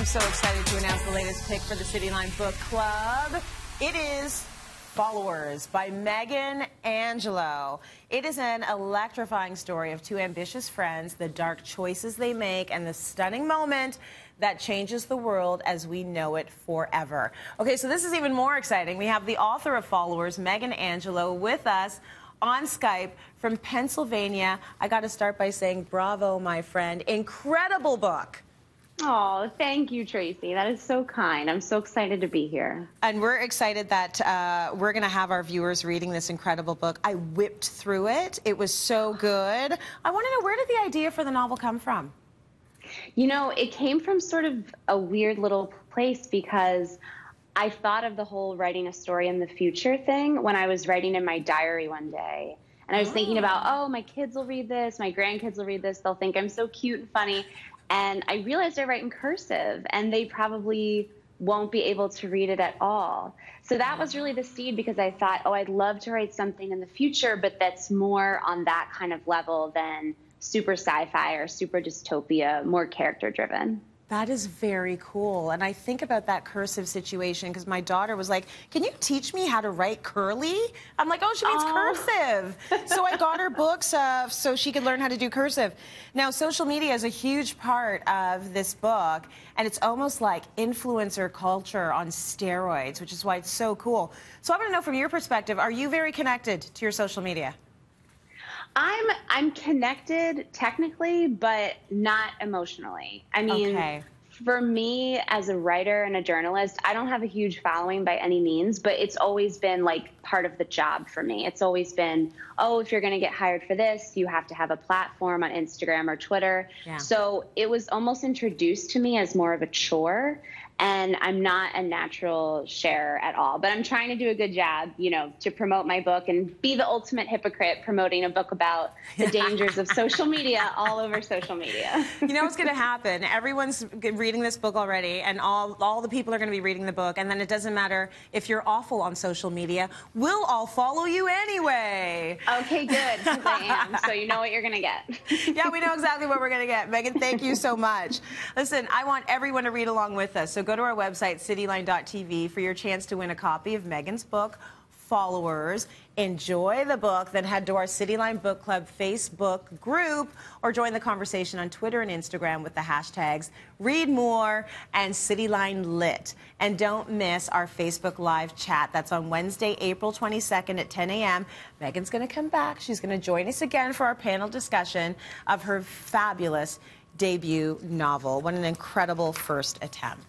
I'm so excited to announce the latest pick for the Cityline Book Club. It is Followers by Megan Angelo. It is an electrifying story of two ambitious friends, the dark choices they make, and the stunning moment that changes the world as we know it forever. Okay, so this is even more exciting. We have the author of Followers, Megan Angelo, with us on Skype from Pennsylvania. I got to start by saying bravo, my friend. Incredible book. Oh, thank you, Tracy. That is so kind. I'm so excited to be here. And we're excited that we're going to have our viewers reading this incredible book. I whipped through it. It was so good. I want to know, where did the idea for the novel come from? You know, it came from sort of a weird little place because I thought of the whole writing a story in the future thing when I was writing in my diary one day. And I was thinking about, oh, my kids will read this, my grandkids will read this, they'll think I'm so cute and funny. And I realized I write in cursive, and they probably won't be able to read it at all. So that was really the seed, because I thought, oh, I'd love to write something in the future, but that's more on that kind of level than super sci-fi or super dystopia, more character-driven. That is very cool. And I think about that cursive situation because my daughter was like, can you teach me how to write curly? I'm like, oh, she means cursive. So I got her books so she could learn how to do cursive. Now, social media is a huge part of this book, and it's almost like influencer culture on steroids, which is why it's so cool. So I want to know, from your perspective, are you very connected to your social media? I'm connected technically, but not emotionally. I mean, for me as a writer and a journalist, I don't have a huge following by any means, but it's always been like part of the job for me. It's always been, oh, if you're going to get hired for this, you have to have a platform on Instagram or Twitter. Yeah. So it was almost introduced to me as more of a chore, and I'm not a natural sharer at all. But I'm trying to do a good job, you know, to promote my book and be the ultimate hypocrite, promoting a book about the dangers of social media all over social media. You know what's going to happen? Everyone's reading this book already, and all the people are going to be reading the book, and then it doesn't matter if you're awful on social media. We'll all follow you anyway. Okay, good, because I am, so you know what you're going to get. Yeah, we know exactly what we're going to get. Megan, thank you so much. Listen, I want everyone to read along with us, so go to our website, cityline.tv, for your chance to win a copy of Megan's book, Followers. Enjoy the book, then head to our Cityline Book Club Facebook group, or join the conversation on Twitter and Instagram with the hashtags #ReadMore and CitylineLit. And don't miss our Facebook Live chat. That's on Wednesday, April 22nd at 10 a.m. Megan's going to come back. She's going to join us again for our panel discussion of her fabulous debut novel. What an incredible first attempt.